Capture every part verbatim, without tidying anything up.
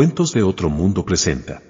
Cuentos de otro mundo presenta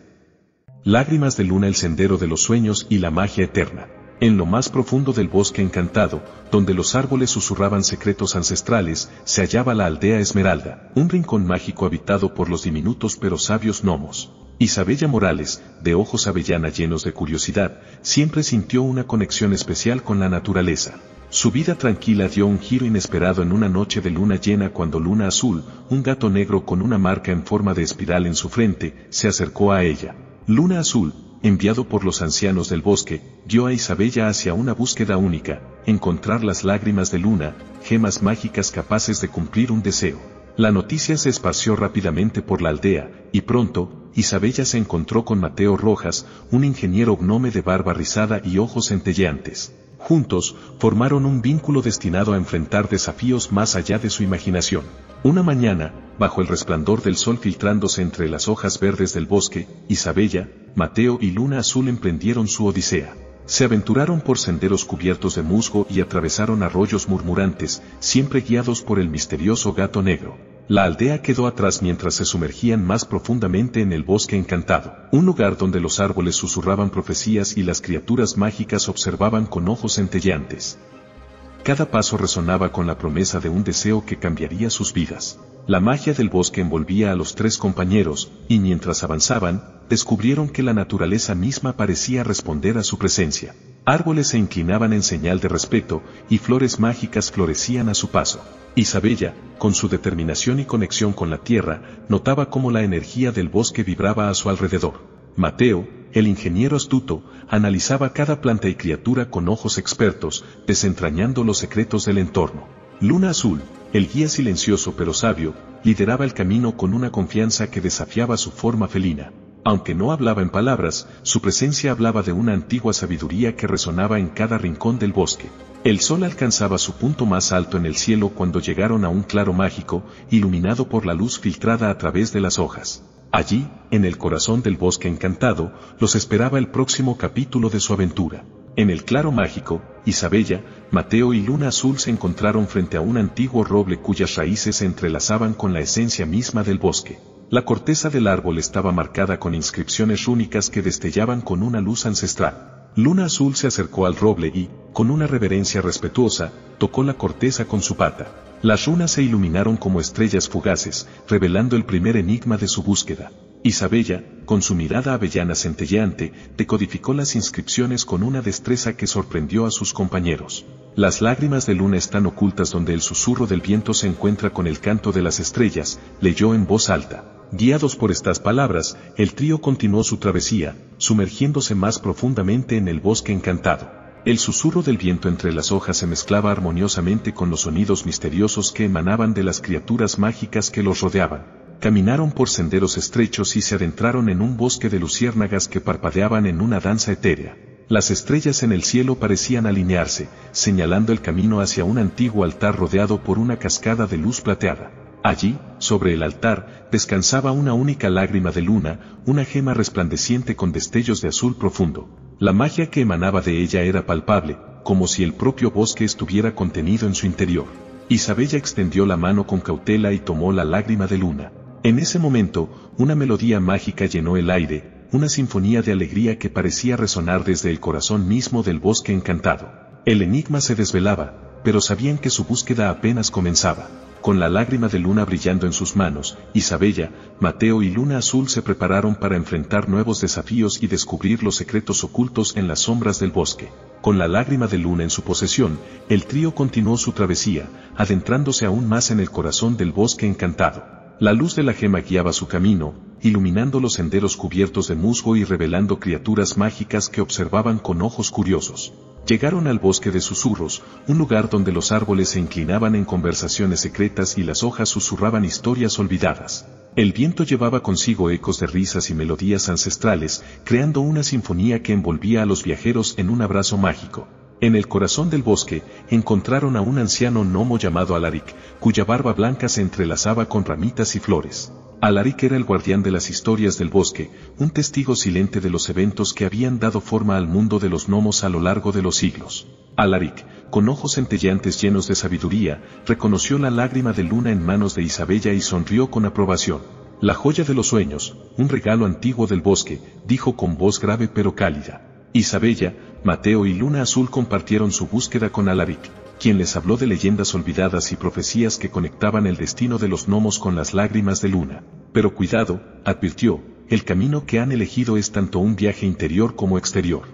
Lágrimas de Luna, El Sendero de los Sueños y la Magia Eterna. En lo más profundo del Bosque Encantado, donde los árboles susurraban secretos ancestrales, se hallaba la Aldea Esmeralda, un rincón mágico habitado por los diminutos pero sabios gnomos. Isabella Morales, de ojos avellana llenos de curiosidad, siempre sintió una conexión especial con la naturaleza. Su vida tranquila dio un giro inesperado en una noche de luna llena cuando Luna Azul, un gato negro con una marca en forma de espiral en su frente, se acercó a ella. Luna Azul, enviado por los Ancianos del Bosque, guió a Isabella hacia una búsqueda única, encontrar las lágrimas de Luna, gemas mágicas capaces de cumplir un deseo. La noticia se esparció rápidamente por la aldea, y pronto, Isabella se encontró con Mateo Rojas, un ingeniero gnome de barba rizada y ojos centelleantes. Juntos, formaron un vínculo destinado a enfrentar desafíos más allá de su imaginación. Una mañana, bajo el resplandor del sol filtrándose entre las hojas verdes del bosque, Isabella, Mateo y Luna Azul emprendieron su odisea. Se aventuraron por senderos cubiertos de musgo y atravesaron arroyos murmurantes, siempre guiados por el misterioso gato negro. La aldea quedó atrás mientras se sumergían más profundamente en el Bosque Encantado, un lugar donde los árboles susurraban profecías y las criaturas mágicas observaban con ojos centelleantes. Cada paso resonaba con la promesa de un deseo que cambiaría sus vidas. La magia del bosque envolvía a los tres compañeros, y mientras avanzaban, descubrieron que la naturaleza misma parecía responder a su presencia. Árboles se inclinaban en señal de respeto, y flores mágicas florecían a su paso. Isabella, con su determinación y conexión con la tierra, notaba cómo la energía del bosque vibraba a su alrededor. Mateo, el ingeniero astuto, analizaba cada planta y criatura con ojos expertos, desentrañando los secretos del entorno. Luna Azul, el guía silencioso pero sabio, lideraba el camino con una confianza que desafiaba su forma felina. Aunque no hablaba en palabras, su presencia hablaba de una antigua sabiduría que resonaba en cada rincón del bosque. El sol alcanzaba su punto más alto en el cielo cuando llegaron a un claro mágico, iluminado por la luz filtrada a través de las hojas. Allí, en el corazón del Bosque Encantado, los esperaba el próximo capítulo de su aventura. En el claro mágico, Isabella, Mateo y Luna Azul se encontraron frente a un antiguo roble cuyas raíces se entrelazaban con la esencia misma del bosque. La corteza del árbol estaba marcada con inscripciones rúnicas que destellaban con una luz ancestral. Luna Azul se acercó al roble y, con una reverencia respetuosa, tocó la corteza con su pata. Las runas se iluminaron como estrellas fugaces, revelando el primer enigma de su búsqueda. Isabella, con su mirada avellana centelleante, decodificó las inscripciones con una destreza que sorprendió a sus compañeros. Las lágrimas de luna están ocultas donde el susurro del viento se encuentra con el canto de las estrellas, leyó en voz alta. Guiados por estas palabras, el trío continuó su travesía, sumergiéndose más profundamente en el Bosque Encantado. El susurro del viento entre las hojas se mezclaba armoniosamente con los sonidos misteriosos que emanaban de las criaturas mágicas que los rodeaban. Caminaron por senderos estrechos y se adentraron en un bosque de luciérnagas que parpadeaban en una danza etérea. Las estrellas en el cielo parecían alinearse, señalando el camino hacia un antiguo altar rodeado por una cascada de luz plateada. Allí, sobre el altar, descansaba una única lágrima de luna, una gema resplandeciente con destellos de azul profundo. La magia que emanaba de ella era palpable, como si el propio bosque estuviera contenido en su interior. Isabella extendió la mano con cautela y tomó la lágrima de luna. En ese momento, una melodía mágica llenó el aire, una sinfonía de alegría que parecía resonar desde el corazón mismo del Bosque Encantado. El enigma se desvelaba, pero sabían que su búsqueda apenas comenzaba. Con la lágrima de luna brillando en sus manos, Isabella, Mateo y Luna Azul se prepararon para enfrentar nuevos desafíos y descubrir los secretos ocultos en las sombras del bosque. Con la lágrima de luna en su posesión, el trío continuó su travesía, adentrándose aún más en el corazón del Bosque Encantado. La luz de la gema guiaba su camino, iluminando los senderos cubiertos de musgo y revelando criaturas mágicas que observaban con ojos curiosos. Llegaron al Bosque de Susurros, un lugar donde los árboles se inclinaban en conversaciones secretas y las hojas susurraban historias olvidadas. El viento llevaba consigo ecos de risas y melodías ancestrales, creando una sinfonía que envolvía a los viajeros en un abrazo mágico. En el corazón del bosque, encontraron a un anciano gnomo llamado Alaric, cuya barba blanca se entrelazaba con ramitas y flores. Alaric era el guardián de las historias del bosque, un testigo silente de los eventos que habían dado forma al mundo de los gnomos a lo largo de los siglos. Alaric, con ojos centelleantes llenos de sabiduría, reconoció la lágrima de luna en manos de Isabella y sonrió con aprobación. La joya de los sueños, un regalo antiguo del bosque, dijo con voz grave pero cálida. Isabella, Mateo y Luna Azul compartieron su búsqueda con Alaric, quien les habló de leyendas olvidadas y profecías que conectaban el destino de los gnomos con las lágrimas de Luna. Pero cuidado, advirtió, el camino que han elegido es tanto un viaje interior como exterior.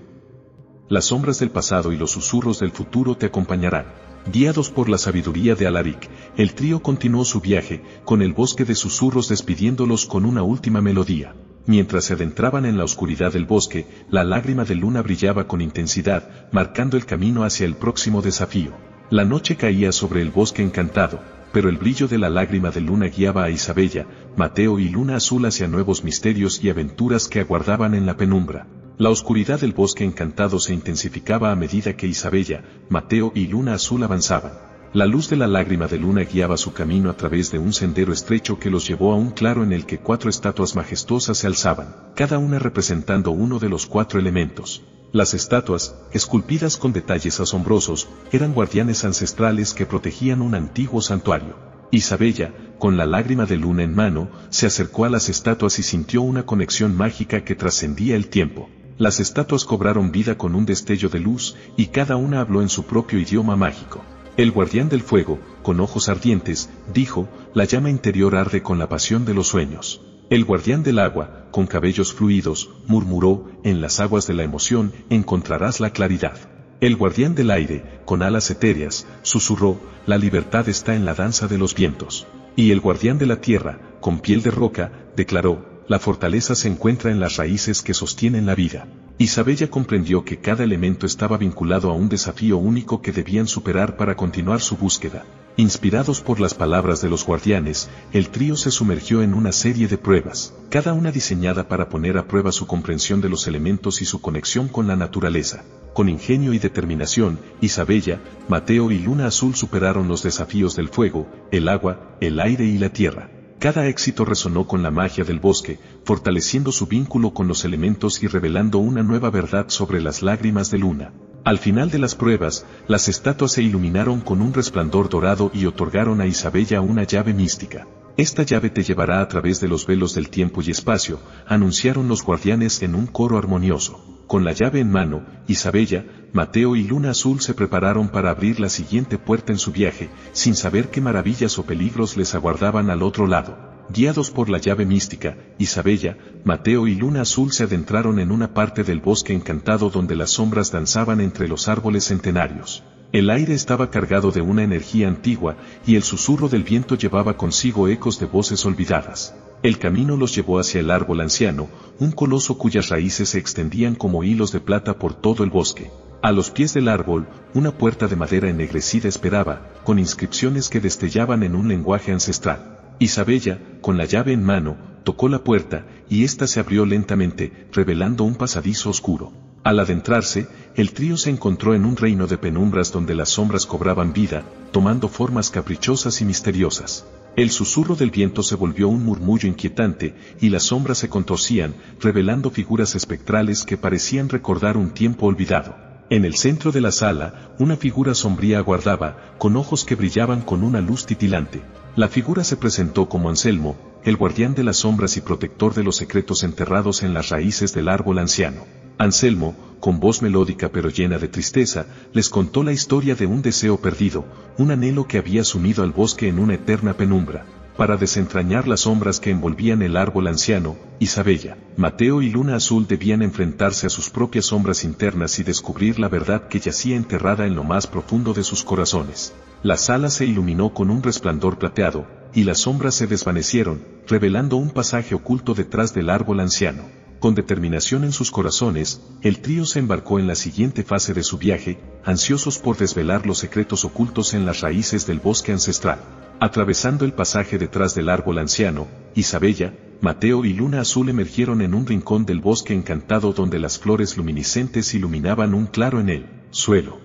Las sombras del pasado y los susurros del futuro te acompañarán. Guiados por la sabiduría de Alaric, el trío continuó su viaje, con el bosque de susurros despidiéndolos con una última melodía. Mientras se adentraban en la oscuridad del bosque, la lágrima de Luna brillaba con intensidad, marcando el camino hacia el próximo desafío. La noche caía sobre el bosque encantado, pero el brillo de la lágrima de Luna guiaba a Isabella, Mateo y Luna Azul hacia nuevos misterios y aventuras que aguardaban en la penumbra. La oscuridad del bosque encantado se intensificaba a medida que Isabella, Mateo y Luna Azul avanzaban. La luz de la lágrima de Luna guiaba su camino a través de un sendero estrecho que los llevó a un claro en el que cuatro estatuas majestuosas se alzaban, cada una representando uno de los cuatro elementos. Las estatuas, esculpidas con detalles asombrosos, eran guardianes ancestrales que protegían un antiguo santuario. Isabella, con la lágrima de Luna en mano, se acercó a las estatuas y sintió una conexión mágica que trascendía el tiempo. Las estatuas cobraron vida con un destello de luz, y cada una habló en su propio idioma mágico. El guardián del fuego, con ojos ardientes, dijo, la llama interior arde con la pasión de los sueños. El guardián del agua, con cabellos fluidos, murmuró, en las aguas de la emoción encontrarás la claridad. El guardián del aire, con alas etéreas, susurró, la libertad está en la danza de los vientos. Y el guardián de la tierra, con piel de roca, declaró, la fortaleza se encuentra en las raíces que sostienen la vida. Isabella comprendió que cada elemento estaba vinculado a un desafío único que debían superar para continuar su búsqueda. Inspirados por las palabras de los guardianes, el trío se sumergió en una serie de pruebas, cada una diseñada para poner a prueba su comprensión de los elementos y su conexión con la naturaleza. Con ingenio y determinación, Isabella, Mateo y Luna Azul superaron los desafíos del fuego, el agua, el aire y la tierra. Cada éxito resonó con la magia del bosque, fortaleciendo su vínculo con los elementos y revelando una nueva verdad sobre las lágrimas de Luna. Al final de las pruebas, las estatuas se iluminaron con un resplandor dorado y otorgaron a Isabella una llave mística. Esta llave te llevará a través de los velos del tiempo y espacio, anunciaron los guardianes en un coro armonioso. Con la llave en mano, Isabella, Mateo y Luna Azul se prepararon para abrir la siguiente puerta en su viaje, sin saber qué maravillas o peligros les aguardaban al otro lado. Guiados por la llave mística, Isabella, Mateo y Luna Azul se adentraron en una parte del bosque encantado donde las sombras danzaban entre los árboles centenarios. El aire estaba cargado de una energía antigua, y el susurro del viento llevaba consigo ecos de voces olvidadas. El camino los llevó hacia el árbol anciano, un coloso cuyas raíces se extendían como hilos de plata por todo el bosque. A los pies del árbol, una puerta de madera ennegrecida esperaba, con inscripciones que destellaban en un lenguaje ancestral. Isabella, con la llave en mano, tocó la puerta, y ésta se abrió lentamente, revelando un pasadizo oscuro. Al adentrarse, el trío se encontró en un reino de penumbras donde las sombras cobraban vida, tomando formas caprichosas y misteriosas. El susurro del viento se volvió un murmullo inquietante, y las sombras se contorcían, revelando figuras espectrales que parecían recordar un tiempo olvidado. En el centro de la sala, una figura sombría aguardaba, con ojos que brillaban con una luz titilante. La figura se presentó como Anselmo, el guardián de las sombras y protector de los secretos enterrados en las raíces del árbol anciano. Anselmo, con voz melódica pero llena de tristeza, les contó la historia de un deseo perdido, un anhelo que había sumido al bosque en una eterna penumbra. Para desentrañar las sombras que envolvían el árbol anciano, Isabella, Mateo y Luna Azul debían enfrentarse a sus propias sombras internas y descubrir la verdad que yacía enterrada en lo más profundo de sus corazones. La sala se iluminó con un resplandor plateado, y las sombras se desvanecieron, revelando un pasaje oculto detrás del árbol anciano. Con determinación en sus corazones, el trío se embarcó en la siguiente fase de su viaje, ansiosos por desvelar los secretos ocultos en las raíces del bosque ancestral. Atravesando el pasaje detrás del árbol anciano, Isabella, Mateo y Luna Azul emergieron en un rincón del bosque encantado donde las flores luminiscentes iluminaban un claro en el suelo.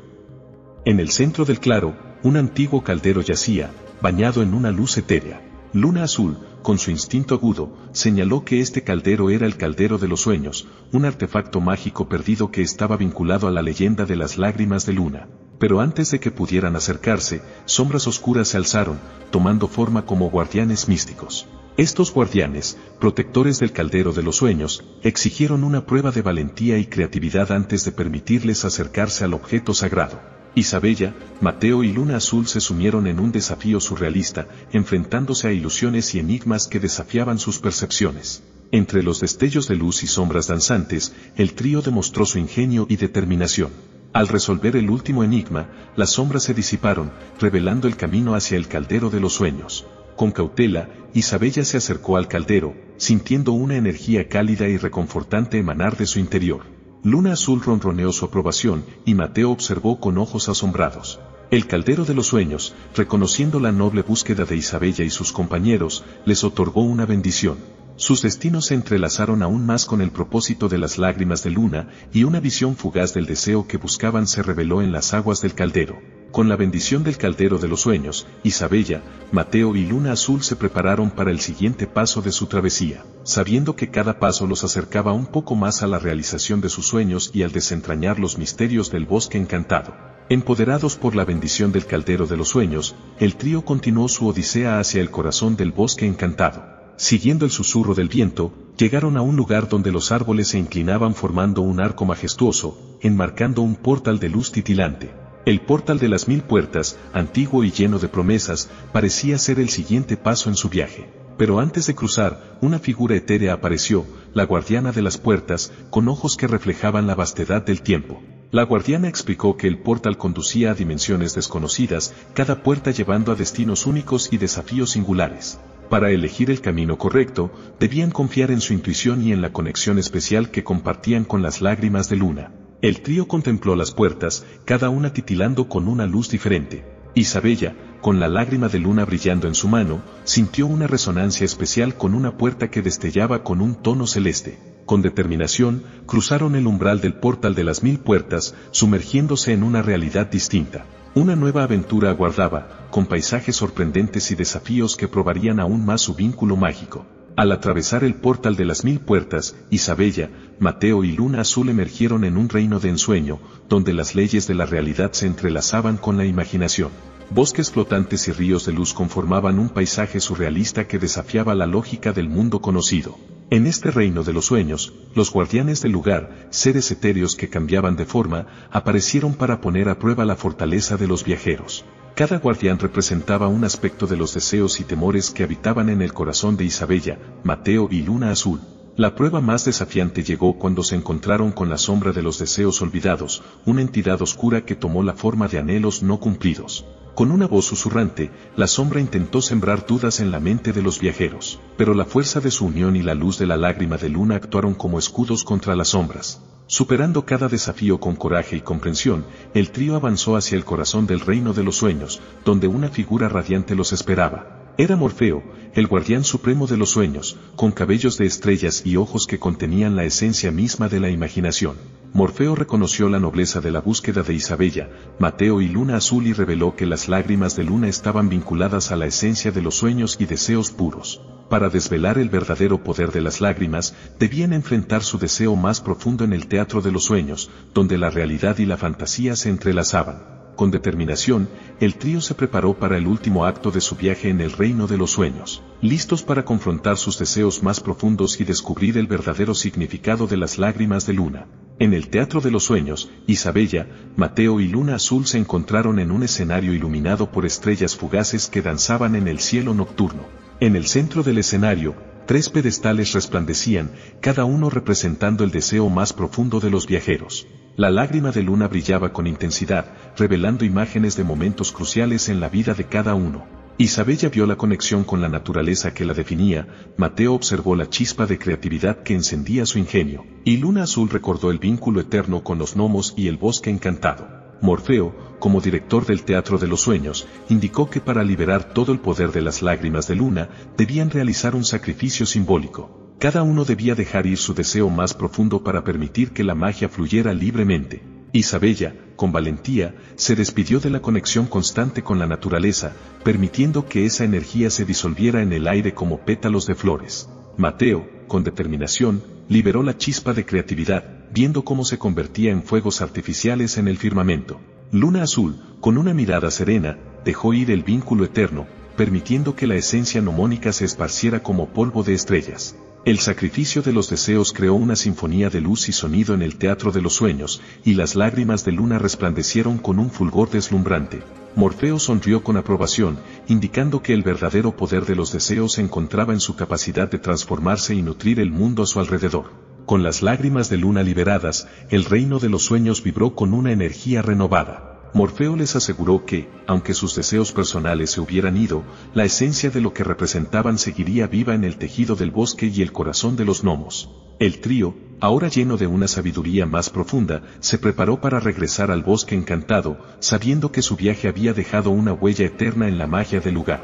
En el centro del claro, un antiguo caldero yacía, bañado en una luz etérea. Luna Azul, con su instinto agudo, señaló que este caldero era el caldero de los sueños, un artefacto mágico perdido que estaba vinculado a la leyenda de las lágrimas de Luna. Pero antes de que pudieran acercarse, sombras oscuras se alzaron, tomando forma como guardianes místicos. Estos guardianes, protectores del Caldero de los Sueños, exigieron una prueba de valentía y creatividad antes de permitirles acercarse al objeto sagrado. Isabella, Mateo y Luna Azul se sumieron en un desafío surrealista, enfrentándose a ilusiones y enigmas que desafiaban sus percepciones. Entre los destellos de luz y sombras danzantes, el trío demostró su ingenio y determinación. Al resolver el último enigma, las sombras se disiparon, revelando el camino hacia el Caldero de los Sueños. Con cautela, Isabella se acercó al caldero, sintiendo una energía cálida y reconfortante emanar de su interior. Luna Azul ronroneó su aprobación, y Mateo observó con ojos asombrados. El Caldero de los Sueños, reconociendo la noble búsqueda de Isabella y sus compañeros, les otorgó una bendición. Sus destinos se entrelazaron aún más con el propósito de las lágrimas de Luna, y una visión fugaz del deseo que buscaban se reveló en las aguas del caldero. Con la bendición del Caldero de los Sueños, Isabella, Mateo y Luna Azul se prepararon para el siguiente paso de su travesía, sabiendo que cada paso los acercaba un poco más a la realización de sus sueños y al desentrañar los misterios del Bosque Encantado. Empoderados por la bendición del Caldero de los Sueños, el trío continuó su odisea hacia el corazón del Bosque Encantado. Siguiendo el susurro del viento, llegaron a un lugar donde los árboles se inclinaban formando un arco majestuoso, enmarcando un portal de luz titilante. El portal de las mil puertas, antiguo y lleno de promesas, parecía ser el siguiente paso en su viaje. Pero antes de cruzar, una figura etérea apareció, la guardiana de las puertas, con ojos que reflejaban la vastedad del tiempo. La guardiana explicó que el portal conducía a dimensiones desconocidas, cada puerta llevando a destinos únicos y desafíos singulares. Para elegir el camino correcto, debían confiar en su intuición y en la conexión especial que compartían con las lágrimas de Luna. El trío contempló las puertas, cada una titilando con una luz diferente. Isabella, con la lágrima de Luna brillando en su mano, sintió una resonancia especial con una puerta que destellaba con un tono celeste. Con determinación, cruzaron el umbral del portal de las mil puertas, sumergiéndose en una realidad distinta. Una nueva aventura aguardaba, con paisajes sorprendentes y desafíos que probarían aún más su vínculo mágico. Al atravesar el portal de las mil puertas, Isabella, Mateo y Luna Azul emergieron en un reino de ensueño, donde las leyes de la realidad se entrelazaban con la imaginación. Bosques flotantes y ríos de luz conformaban un paisaje surrealista que desafiaba la lógica del mundo conocido. En este reino de los sueños, los guardianes del lugar, seres etéreos que cambiaban de forma, aparecieron para poner a prueba la fortaleza de los viajeros. Cada guardián representaba un aspecto de los deseos y temores que habitaban en el corazón de Isabella, Mateo y Luna Azul. La prueba más desafiante llegó cuando se encontraron con la sombra de los deseos olvidados, una entidad oscura que tomó la forma de anhelos no cumplidos. Con una voz susurrante, la sombra intentó sembrar dudas en la mente de los viajeros, pero la fuerza de su unión y la luz de la lágrima de Luna actuaron como escudos contra las sombras. Superando cada desafío con coraje y comprensión, el trío avanzó hacia el corazón del reino de los sueños, donde una figura radiante los esperaba. Era Morfeo, el guardián supremo de los sueños, con cabellos de estrellas y ojos que contenían la esencia misma de la imaginación. Morfeo reconoció la nobleza de la búsqueda de Isabella, Mateo y Luna Azul y reveló que las lágrimas de Luna estaban vinculadas a la esencia de los sueños y deseos puros. Para desvelar el verdadero poder de las lágrimas, debían enfrentar su deseo más profundo en el teatro de los sueños, donde la realidad y la fantasía se entrelazaban. Con determinación, el trío se preparó para el último acto de su viaje en el reino de los sueños, listos para confrontar sus deseos más profundos y descubrir el verdadero significado de las lágrimas de Luna. En el teatro de los sueños, Isabella, Mateo y Luna Azul se encontraron en un escenario iluminado por estrellas fugaces que danzaban en el cielo nocturno. En el centro del escenario, tres pedestales resplandecían, cada uno representando el deseo más profundo de los viajeros. La lágrima de Luna brillaba con intensidad, revelando imágenes de momentos cruciales en la vida de cada uno. Isabella vio la conexión con la naturaleza que la definía, Mateo observó la chispa de creatividad que encendía su ingenio, y Luna Azul recordó el vínculo eterno con los gnomos y el bosque encantado. Morfeo, como director del Teatro de los Sueños, indicó que para liberar todo el poder de las lágrimas de Luna, debían realizar un sacrificio simbólico. Cada uno debía dejar ir su deseo más profundo para permitir que la magia fluyera libremente. Isabella, con valentía, se despidió de la conexión constante con la naturaleza, permitiendo que esa energía se disolviera en el aire como pétalos de flores. Mateo, con determinación, liberó la chispa de creatividad, viendo cómo se convertía en fuegos artificiales en el firmamento. Luna Azul, con una mirada serena, dejó ir el vínculo eterno, permitiendo que la esencia gnomónica se esparciera como polvo de estrellas. El sacrificio de los deseos creó una sinfonía de luz y sonido en el teatro de los sueños, y las lágrimas de Luna resplandecieron con un fulgor deslumbrante. Morfeo sonrió con aprobación, indicando que el verdadero poder de los deseos se encontraba en su capacidad de transformarse y nutrir el mundo a su alrededor. Con las lágrimas de Luna liberadas, el reino de los sueños vibró con una energía renovada. Morfeo les aseguró que, aunque sus deseos personales se hubieran ido, la esencia de lo que representaban seguiría viva en el tejido del bosque y el corazón de los gnomos. El trío, ahora lleno de una sabiduría más profunda, se preparó para regresar al bosque encantado, sabiendo que su viaje había dejado una huella eterna en la magia del lugar.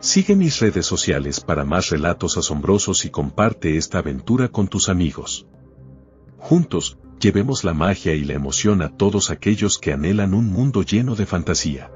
Sigue mis redes sociales para más relatos asombrosos y comparte esta aventura con tus amigos. Juntos, llevemos la magia y la emoción a todos aquellos que anhelan un mundo lleno de fantasía.